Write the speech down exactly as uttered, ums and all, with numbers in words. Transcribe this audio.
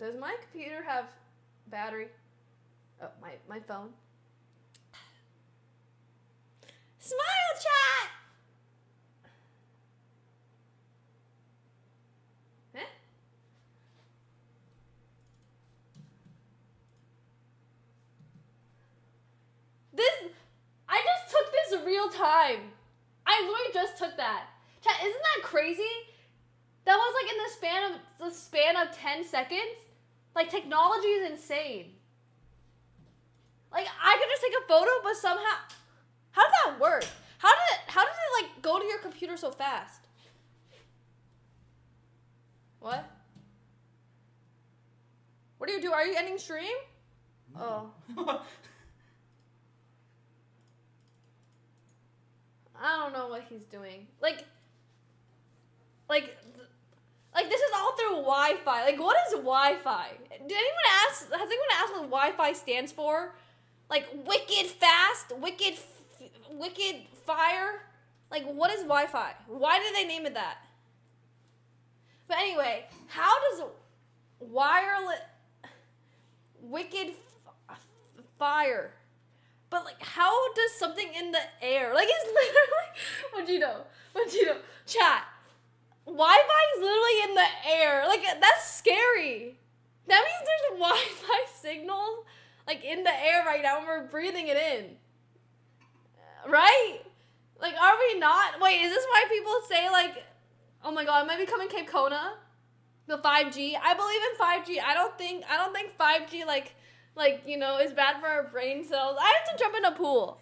Does my computer have battery? Oh, my, my phone. Smile chat! Real time. I literally just took that. Chat, isn't that crazy? That was like in the span of the span of ten seconds. Like, technology is insane. Like, I could just take a photo, but somehow, how did that work? How did it, how did it like go to your computer so fast? What? What do you do? Are you ending stream? No. Oh. I don't know what he's doing. Like, like, like this is all through Wi-Fi. Like, what is Wi-Fi? Did anyone ask? Has anyone asked what Wi-Fi stands for? Like, wicked fast, wicked, f wicked fire. Like, what is Wi-Fi? Why did they name it that? But anyway, how does wireless, wicked f fire? But like, how does something in the air, like it's literally, what'd you know, what'd you know, chat, Wi-Fi is literally in the air, like that's scary. That means there's Wi-Fi signals, like in the air right now and we're breathing it in, right? Like, are we not? Wait, is this why people say like, oh my God, am I becoming Cape Kona? The five G, I believe in five G, I don't think, I don't think five G like, like, you know, it's bad for our brain cells. I have to jump in a pool.